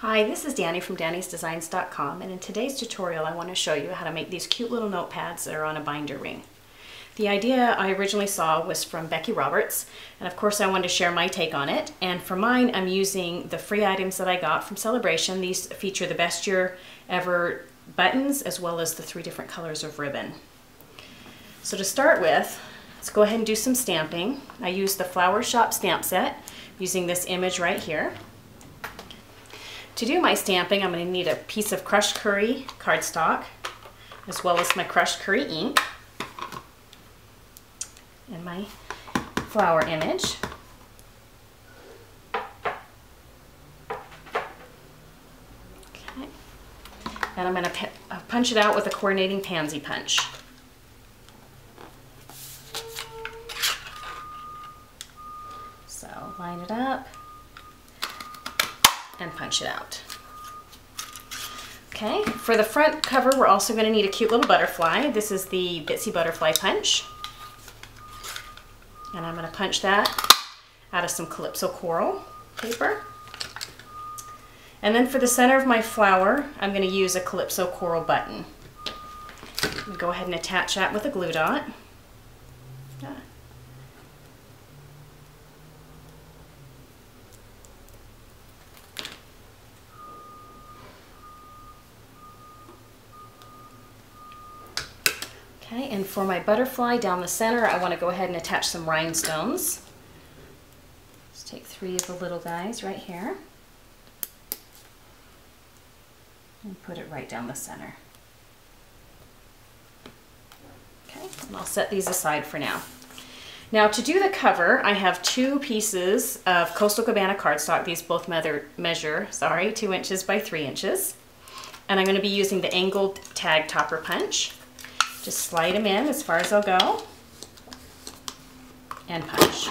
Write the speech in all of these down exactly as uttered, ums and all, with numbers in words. Hi, this is Dannie from dannies designs dot com, and in today's tutorial I want to show you how to make these cute little notepads that are on a binder ring. The idea I originally saw was from Becky Roberts, and of course I wanted to share my take on it. And for mine, I'm using the free items that I got from Celebration. These feature the Best Year Ever buttons as well as the three different colors of ribbon. So to start with, let's go ahead and do some stamping. I used the Flower Shop stamp set using this image right here. To do my stamping, I'm going to need a piece of Crushed Curry cardstock, as well as my Crushed Curry ink, and my flower image. Okay. And I'm going to punch it out with a coordinating pansy punch. So line it up and punch it out. Okay, for the front cover, we're also going to need a cute little butterfly. This is the Bitsy Butterfly Punch. And I'm going to punch that out of some Calypso Coral paper. And then for the center of my flower, I'm going to use a Calypso Coral button. I'm going to go ahead and attach that with a glue dot. Okay, and for my butterfly down the center, I want to go ahead and attach some rhinestones. Let's take three of the little guys right here and put it right down the center. Okay, and I'll set these aside for now. Now to do the cover, I have two pieces of Coastal Cabana cardstock. These both measure, sorry, two inches by three inches. And I'm going to be using the angled tag topper punch. Just slide them in as far as they'll go and punch.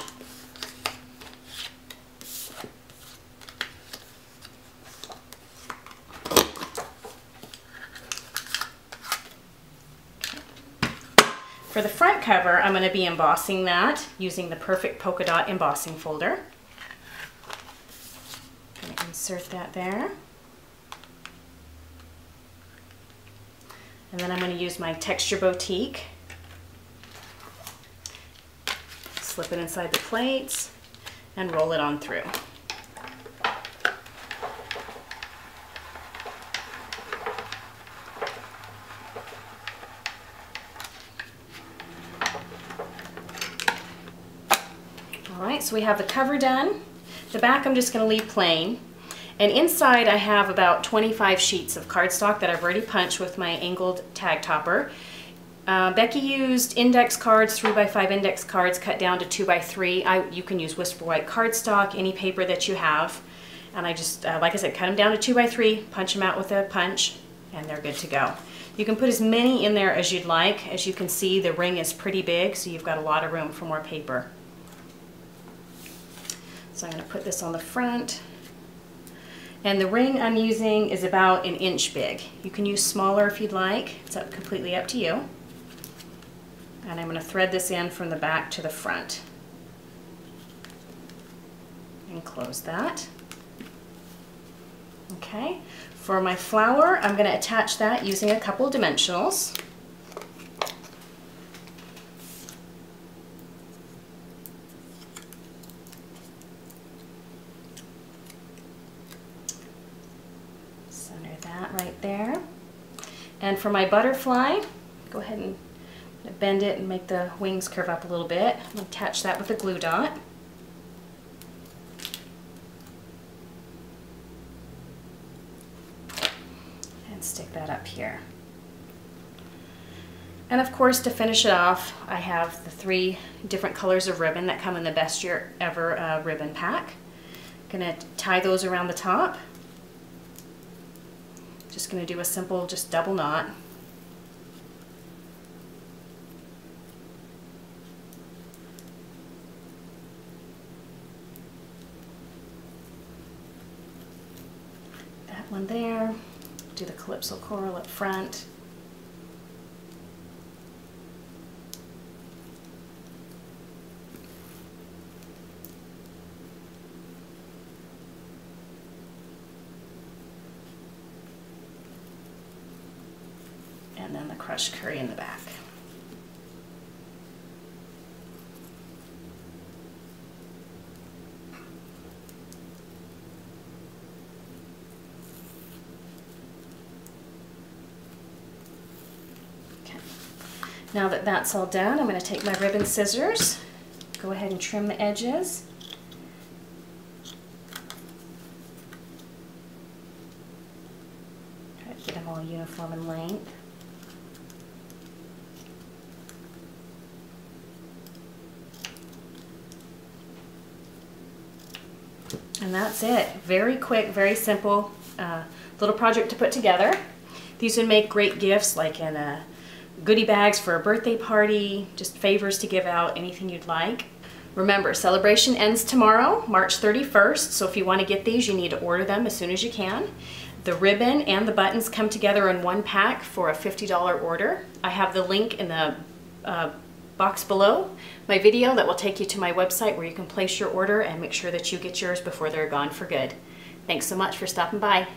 For the front cover, I'm going to be embossing that using the Perfect Polka Dot embossing folder. I'm going to insert that there. And then I'm going to use my Texture Boutique, slip it inside the plates, and roll it on through. All right, so we have the cover done. The back I'm just going to leave plain. And inside I have about twenty-five sheets of cardstock that I've already punched with my angled tag topper. Uh, Becky used index cards, three by five index cards cut down to two by three. I, you can use Whisper White cardstock, any paper that you have. And I just, uh, like I said, cut them down to two by three, punch them out with a punch, and they're good to go. You can put as many in there as you'd like. As you can see, the ring is pretty big, so you've got a lot of room for more paper. So I'm going to put this on the front. And the ring I'm using is about an inch big. You can use smaller if you'd like. It's up, completely up to you. And I'm going to thread this in from the back to the front. And close that. Okay. For my flower, I'm going to attach that using a couple dimensionals. There. And for my butterfly, go ahead and bend it and make the wings curve up a little bit. I'm going to attach that with a glue dot. And stick that up here. And of course, to finish it off, I have the three different colors of ribbon that come in the Best Year Ever uh, ribbon pack. I'm going to tie those around the top. Just going to do a simple just double knot. That one there. Do the Calypso Coral up front. then the crushed curry in the back. Okay. Now that that's all done, I'm going to take my ribbon scissors, go ahead and trim the edges. Uniform in length. And that's it. Very quick, very simple uh, little project to put together. These would make great gifts, like in uh, goodie bags for a birthday party, just favors to give out, anything you'd like. Remember, Celebration ends tomorrow, March thirty-first, so if you want to get these, you need to order them as soon as you can. The ribbon and the buttons come together in one pack for a fifty dollar order. I have the link in the uh, box below my video that will take you to my website where you can place your order and make sure that you get yours before they're gone for good. Thanks so much for stopping by.